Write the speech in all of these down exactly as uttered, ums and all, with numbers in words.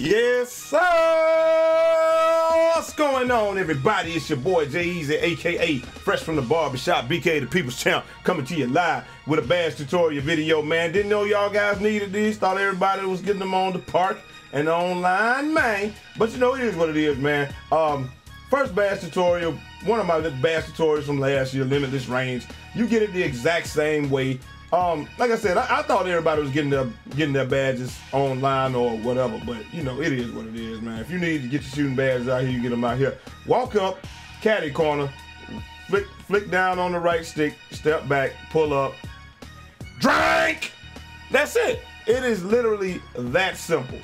Yes, sir! What's going on, everybody? It's your boy, Jai Eazy, a k a. Fresh from the Barbershop, B K the People's Champ, coming to you live with a bass tutorial video, man. Didn't know y'all guys needed these. Thought everybody was getting them on the park and online, man. But you know, it is what it is, man. Um, first bass tutorial, one of my bass tutorials from last year, Limitless Range. You get it the exact same way. Um, like I said, I, I thought everybody was getting their getting their badges online or whatever, but you know, it is what it is, man. If you need to get your shooting badges out here, you get them out here. Walk up, caddy corner, flick flick down on the right stick, step back, pull up, drink. That's it. It is literally that simple.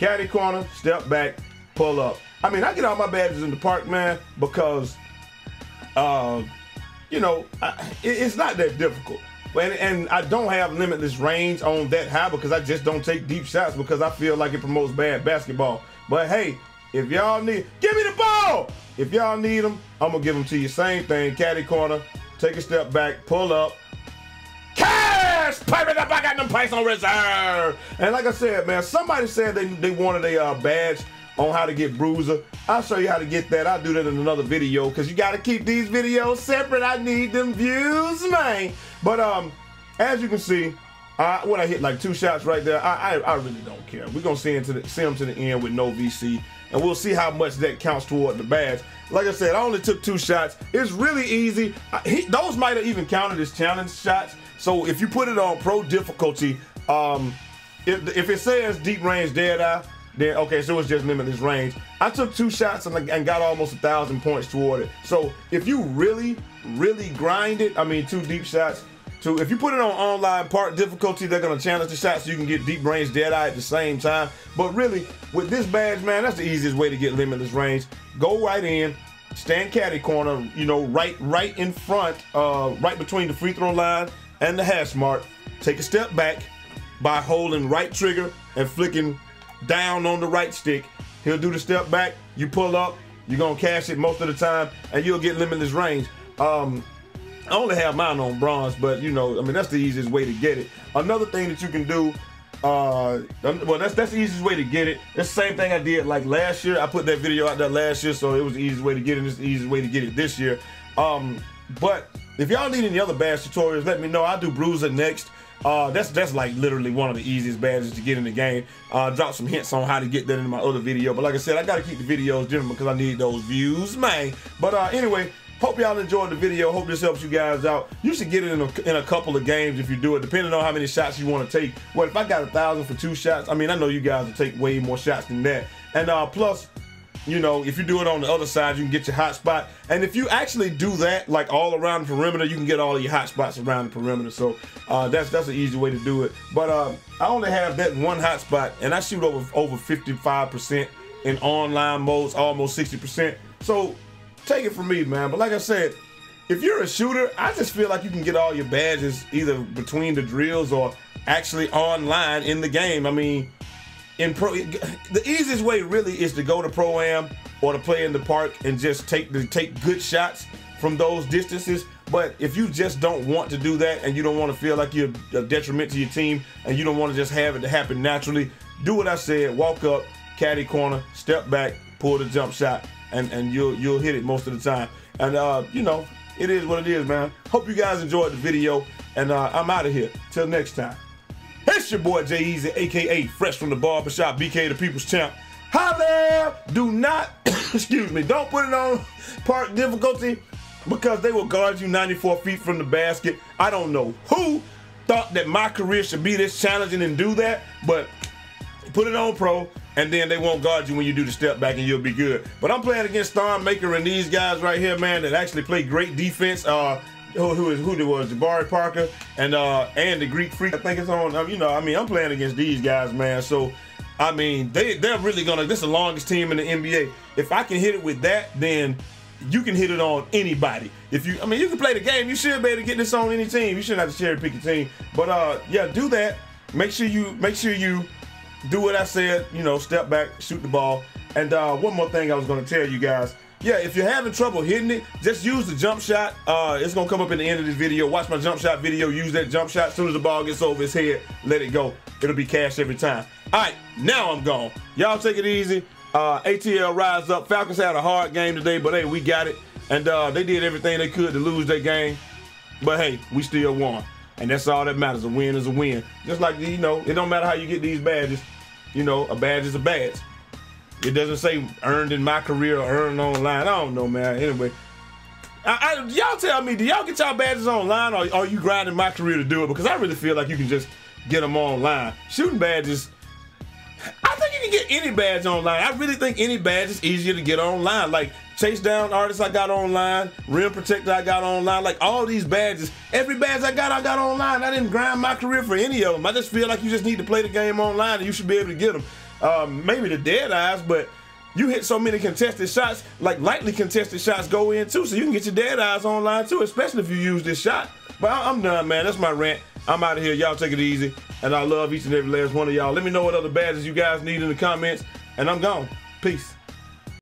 Caddy corner, step back, pull up. I mean, I get all my badges in the park, man, because uh, you know, I, it, it's not that difficult. And, and I don't have limitless range on that high because I just don't take deep shots because I feel like it promotes bad basketball. But hey, if y'all need, give me the ball! If y'all need them, I'm gonna give them to you. Same thing, caddy corner, take a step back, pull up, cash! Pipe it up, I got them pipes on reserve! And like I said, man, somebody said they, they wanted a uh, badge on how to get Bruiser. I'll show you how to get that. I'll do that in another video because you got to keep these videos separate. I need them views, man. But um, as you can see, I, when I hit like two shots right there, I I, I really don't care. We're going to see into the, see them to the end with no V C, and we'll see how much that counts toward the badge. Like I said, I only took two shots. It's really easy. I, he, those might have even counted as challenge shots. So if you put it on pro difficulty, um, if, if it says Deep Range Dead Eye, then, okay, so it's just limitless range. I took two shots and, and got almost a thousand points toward it. So if you really, really grind it, I mean, two deep shots. Two, if you put it on online part difficulty, they're gonna challenge the shots so you can get deep range dead eye at the same time. But really, with this badge, man, that's the easiest way to get limitless range. Go right in, stand caddy corner, you know, right, right in front, uh, right between the free throw line and the hash mark. Take a step back by holding right trigger and flicking down on the right stick. He'll do the step back, you pull up, you're gonna cash it most of the time, and you'll get limitless range. um I only have mine on bronze, but you know, I mean, that's the easiest way to get it. Another thing that you can do, uh well, that's that's the easiest way to get it. It's the same thing I did like last year. I put that video out there last year, so it was the easiest way to get it. It's the easiest way to get it this year. Um but if y'all need any other badge tutorials, let me know. I'll do Bruiser next. Uh, that's that's like literally one of the easiest badges to get in the game. Uh, drop some hints on how to get that in my other video. But like I said, I gotta keep the videos different because I need those views, man. But uh, anyway, hope y'all enjoyed the video. Hope this helps you guys out. You should get it in a, in a couple of games if you do it, depending on how many shots you want to take. Well, if I got a thousand for two shots, I mean, I know you guys will take way more shots than that. And uh, plus, you know, if you do it on the other side, you can get your hot spot. And if you actually do that, like all around the perimeter, you can get all of your hot spots around the perimeter. So uh, that's that's an easy way to do it. But uh, I only have that one hot spot, and I shoot over over fifty-five percent in online modes, almost sixty percent. So take it from me, man. But like I said, if you're a shooter, I just feel like you can get all your badges either between the drills or actually online in the game. I mean, in pro, the easiest way really is to go to Pro-Am or to play in the park and just take the take good shots from those distances. But if you just don't want to do that and you don't want to feel like you're a detriment to your team and you don't want to just have it to happen naturally, do what I said: walk up, caddy corner, step back, pull the jump shot, and and you'll you'll hit it most of the time. And uh, you know, it is what it is, man. Hope you guys enjoyed the video, and uh, I'm out of here. Till next time. It's your boy, Jai Eazy, a k a. Fresh from the Barbershop, B K the People's Champ. Hi there! Do not, excuse me, don't put it on park difficulty because they will guard you ninety-four feet from the basket. I don't know who thought that my career should be this challenging and do that, but put it on pro, and then they won't guard you when you do the step back, and you'll be good. But I'm playing against Thon Maker and these guys right here, man, that actually play great defense. Uh, Who, who is who it was Jabari Parker and uh and the Greek Freak, I think it's on. Um, you know, I mean, I'm playing against these guys, man. So I mean, they they're really gonna. This is the longest team in the N B A. If I can hit it with that, then you can hit it on anybody. If you, I mean, you can play the game. You should be able to get this on any team. You shouldn't have to cherry pick your team. But uh, yeah, do that. Make sure you make sure you do what I said. You know, step back, shoot the ball. And uh, one more thing I was gonna tell you guys. yeah, if you're having trouble hitting it, just use the jump shot. Uh, it's gonna come up at the end of this video. Watch my jump shot video, use that jump shot. As soon as the ball gets over his head, let it go. It'll be cash every time. All right, now I'm gone. Y'all take it easy. Uh, A T L rise up. Falcons had a hard game today, but hey, we got it. And uh, they did everything they could to lose their game. But hey, we still won. And that's all that matters. A win is a win. Just like, you know, it don't matter how you get these badges. You know, a badge is a badge. It doesn't say earned in my career or earned online. I don't know, man. Anyway, I, I, y'all tell me, do y'all get y'all badges online, or, or are you grinding my career to do it? Because I really feel like you can just get them online. Shooting badges, I think you can get any badge online. I really think any badge is easier to get online. Like Chase Down Artist I got online, Rim Protector I got online, like all these badges. Every badge I got, I got online. I didn't grind my career for any of them. I just feel like you just need to play the game online and you should be able to get them. Um, maybe the dead eyes, but you hit so many contested shots, like lightly contested shots go in too, so you can get your dead eyes online too, especially if you use this shot. But I I'm done, man. That's my rant. I'm out of here. Y'all take it easy, and I love each and every last one of y'all. Let me know what other badges you guys need in the comments, and I'm gone. Peace.